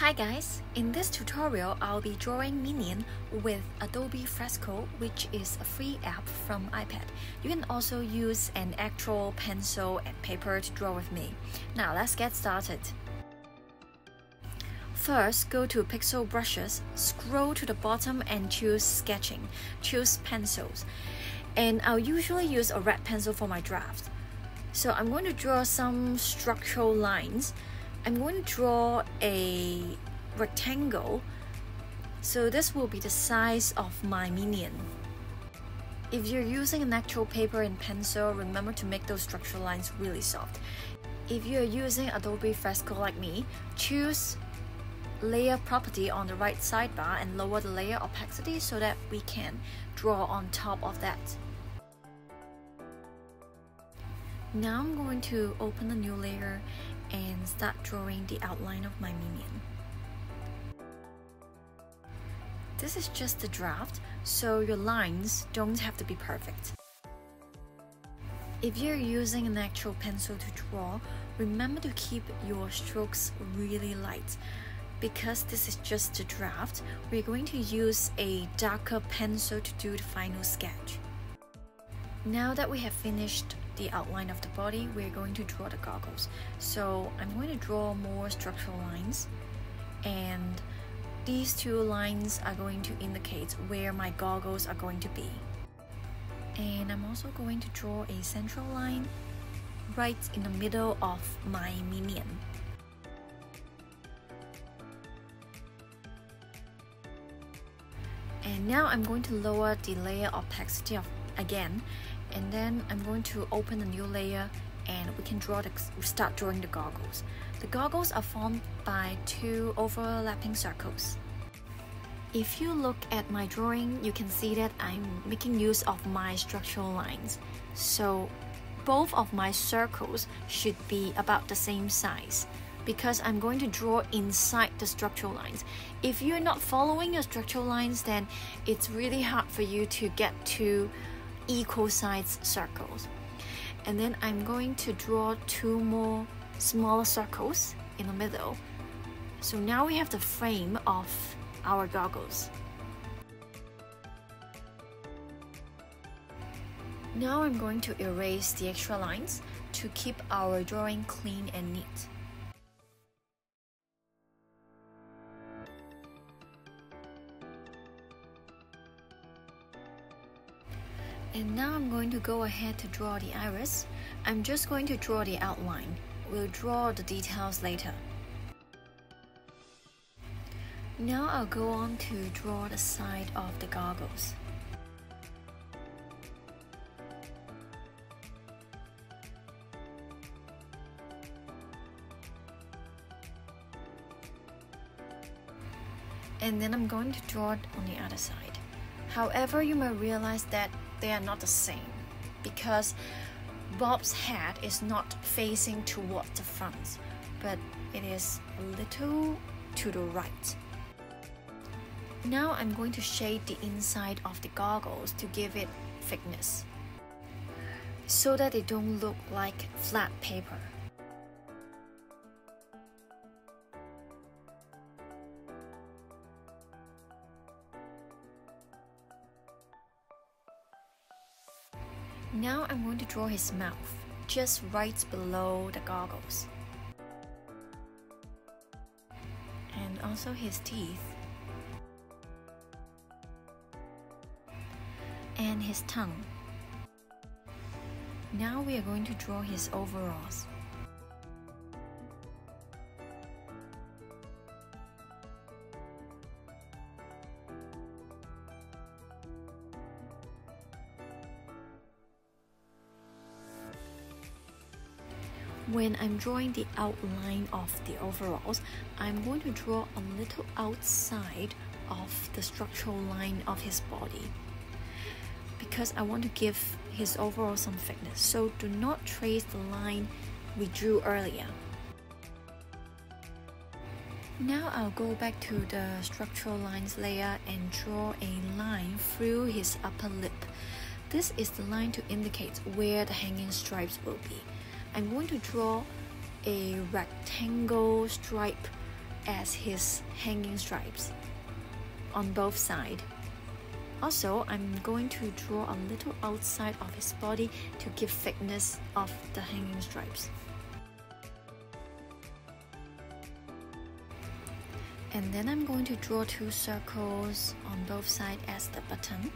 Hi guys, in this tutorial I'll be drawing Minion with Adobe Fresco, which is a free app from iPad. You can also use an actual pencil and paper to draw with me. Now let's get started. First, go to Pixel Brushes, scroll to the bottom and choose Sketching. Choose Pencils. And I'll usually use a red pencil for my draft. So I'm going to draw some structural lines. I'm going to draw a rectangle, so this will be the size of my minion. If you're using an actual paper and pencil, remember to make those structural lines really soft. If you're using Adobe Fresco like me, choose Layer Property on the right sidebar and lower the layer opacity so that we can draw on top of that. Now I'm going to open a new layer and start drawing the outline of my minion. This is just a draft, so your lines don't have to be perfect. If you're using an actual pencil to draw, remember to keep your strokes really light. Because this is just a draft, we're going to use a darker pencil to do the final sketch. Now that we have finished the outline of the body, we're going to draw the goggles. So I'm going to draw more structural lines, and these two lines are going to indicate where my goggles are going to be. And I'm also going to draw a central line right in the middle of my minion. And now I'm going to lower the layer opacity again, and then I'm going to open a new layer and we can start drawing the goggles. The goggles are formed by two overlapping circles. If you look at my drawing, you can see that I'm making use of my structural lines. So both of my circles should be about the same size, because I'm going to draw inside the structural lines. If you're not following your structural lines, then it's really hard for you to get to equal size circles. And then I'm going to draw two more smaller circles in the middle. So now we have the frame of our goggles. Now I'm going to erase the extra lines to keep our drawing clean and neat. And now I'm going to go ahead to draw the iris. I'm just going to draw the outline. We'll draw the details later. Now I'll go on to draw the side of the goggles. And then I'm going to draw it on the other side. However, you may realize that they are not the same because Bob's head is not facing toward the front, but it is a little to the right. Now I'm going to shade the inside of the goggles to give it thickness so that they don't look like flat paper. Now I'm going to draw his mouth, just right below the goggles. And also his teeth. And his tongue. Now we are going to draw his overalls. When I'm drawing the outline of the overalls, I'm going to draw a little outside of the structural line of his body because I want to give his overall some thickness. So do not trace the line we drew earlier. Now I'll go back to the structural lines layer and draw a line through his upper lip. This is the line to indicate where the hanging stripes will be. I'm going to draw a rectangle stripe as his hanging stripes on both sides. Also, I'm going to draw a little outside of his body to give thickness of the hanging stripes. And then I'm going to draw two circles on both sides as the button.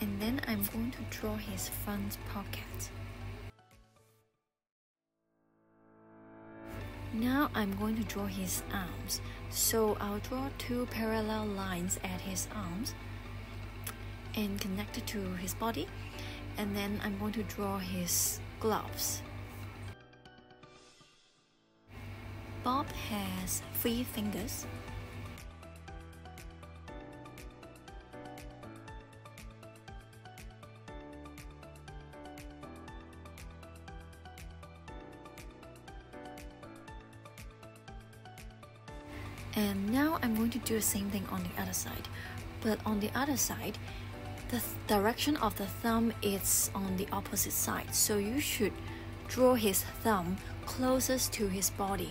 And then I'm going to draw his front pocket. Now I'm going to draw his arms. So I'll draw two parallel lines at his arms and connect it to his body. And then I'm going to draw his gloves. Bob has 3 fingers. And now I'm going to do the same thing on the other side. But on the other side, the direction of the thumb is on the opposite side. So you should draw his thumb closest to his body.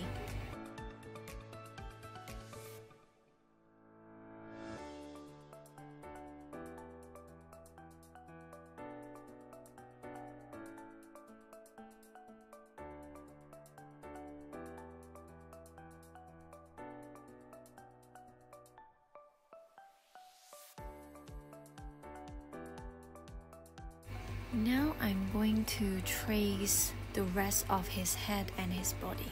Now I'm going to trace the rest of his head and his body.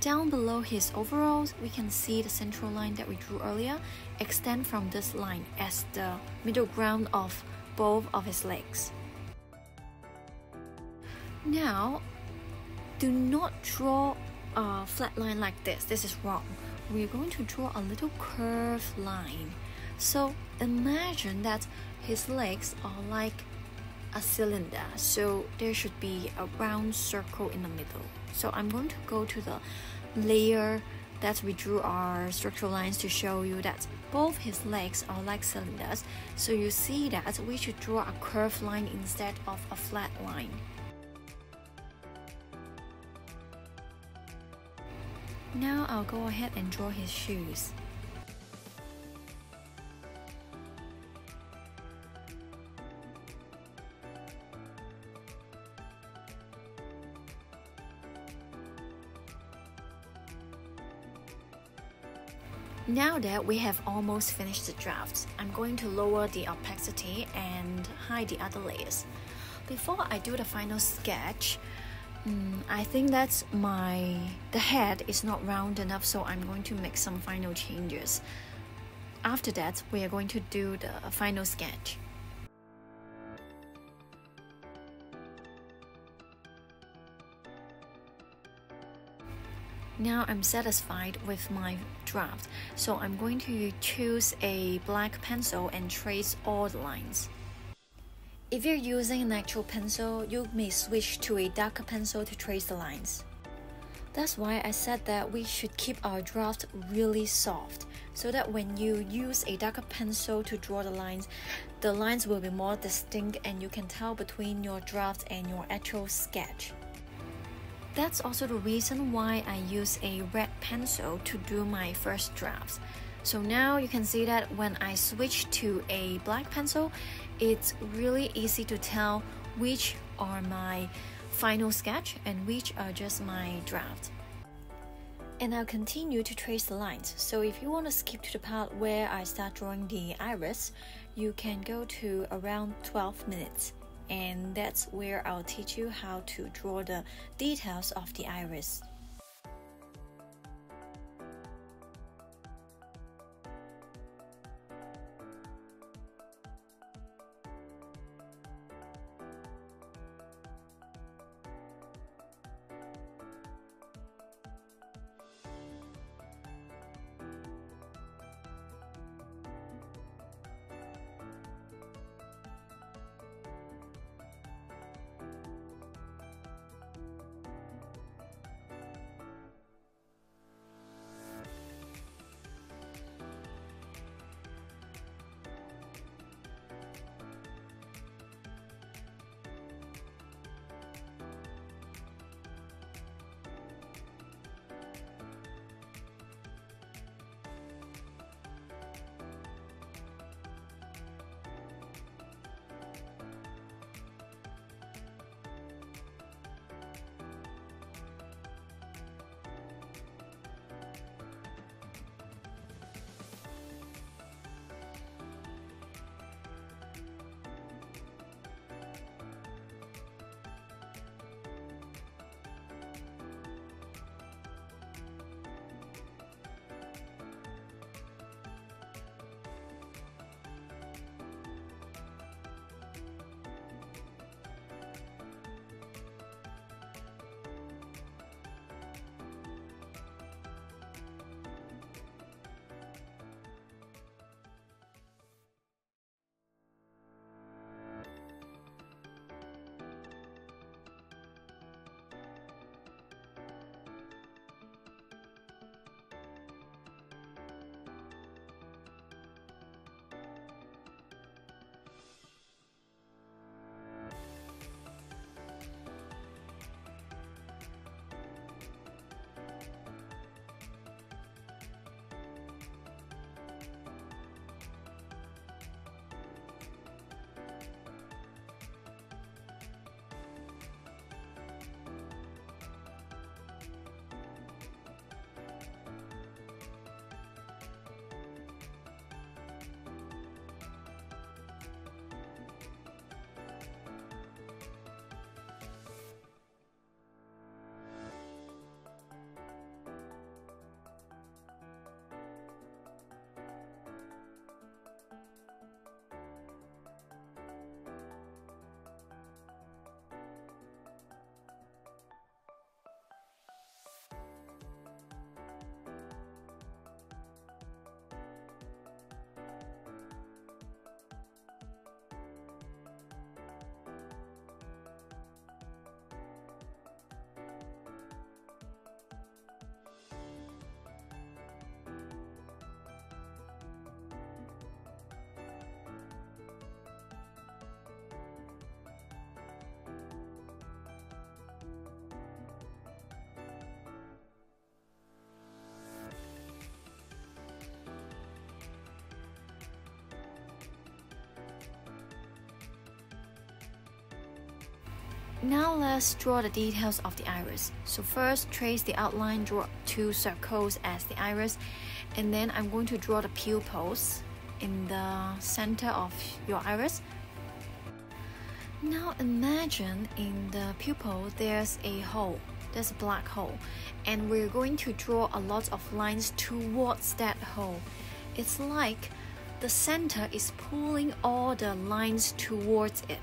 Down below his overalls, we can see the central line that we drew earlier extend from this line as the middle ground of both of his legs. Now, do not draw a flat line like this. This is wrong. We're going to draw a little curved line. So imagine that his legs are like a cylinder, so there should be a round circle in the middle. So I'm going to go to the layer that we drew our structural lines to show you that both his legs are like cylinders. So you see that we should draw a curved line instead of a flat line. Now I'll go ahead and draw his shoes. Now that we have almost finished the draft, I'm going to lower the opacity and hide the other layers. Before I do the final sketch, I think that's the head is not round enough, so I'm going to make some final changes. After that, we are going to do the final sketch. Now I'm satisfied with my draft, so I'm going to choose a black pencil and trace all the lines. If you're using an actual pencil, you may switch to a darker pencil to trace the lines. That's why I said that we should keep our draft really soft, so that when you use a darker pencil to draw the lines will be more distinct and you can tell between your draft and your actual sketch. That's also the reason why I use a red pencil to do my first drafts. So now you can see that when I switch to a black pencil, it's really easy to tell which are my final sketch and which are just my draft. And I'll continue to trace the lines. So if you want to skip to the part where I start drawing the iris, you can go to around 12 minutes. And that's where I'll teach you how to draw the details of the iris. Now let's draw the details of the iris. So first, trace the outline, draw two circles as the iris, and then I'm going to draw the pupils in the center of your iris. Now imagine in the pupil there's a hole, there's a black hole, and we're going to draw a lot of lines towards that hole. It's like the center is pulling all the lines towards it.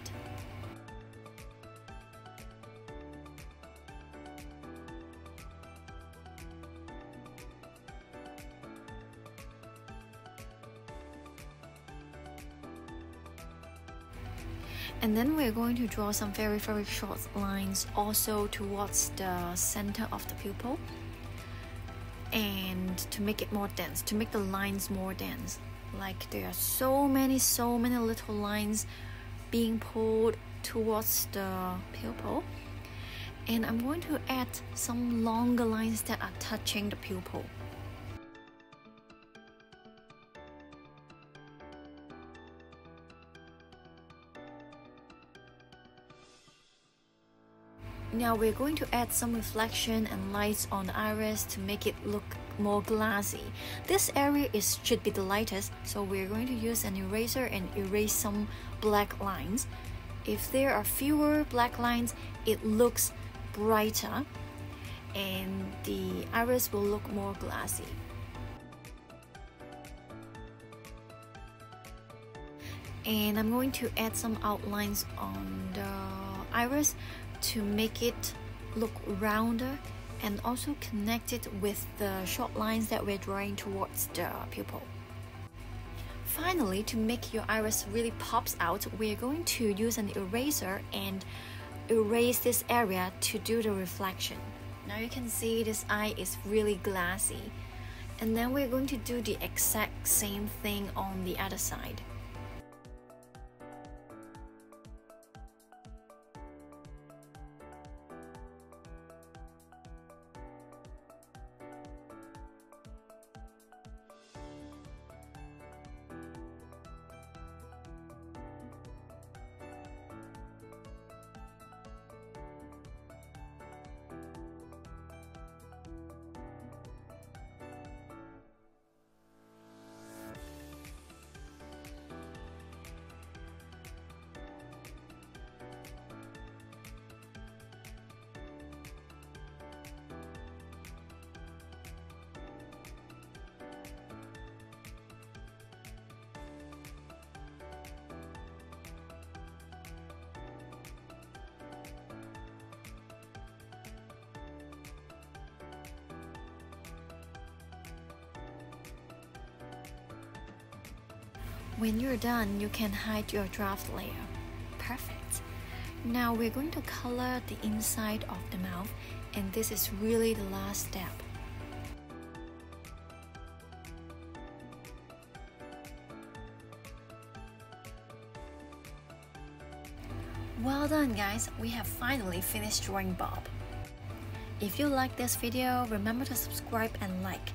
And then we're going to draw some very, very short lines also towards the center of the pupil, and to make it more dense, to make the lines more dense, like there are so many little lines being pulled towards the pupil. And I'm going to add some longer lines that are touching the pupil. Now we're going to add some reflection and lights on the iris to make it look more glassy. This area should be the lightest, so we're going to use an eraser and erase some black lines. If there are fewer black lines, it looks brighter and the iris will look more glassy. And I'm going to add some outlines on the iris to make it look rounder, and also connect it with the short lines that we're drawing towards the pupil. Finally, to make your iris really pops out, we're going to use an eraser and erase this area to do the reflection. Now you can see this eye is really glassy. And then we're going to do the exact same thing on the other side. When you're done, you can hide your draft layer. Perfect! Now we're going to color the inside of the mouth, and this is really the last step. Well done guys! We have finally finished drawing Bob. If you like this video, remember to subscribe and like.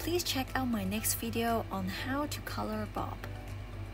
Please check out my next video on how to color Bob.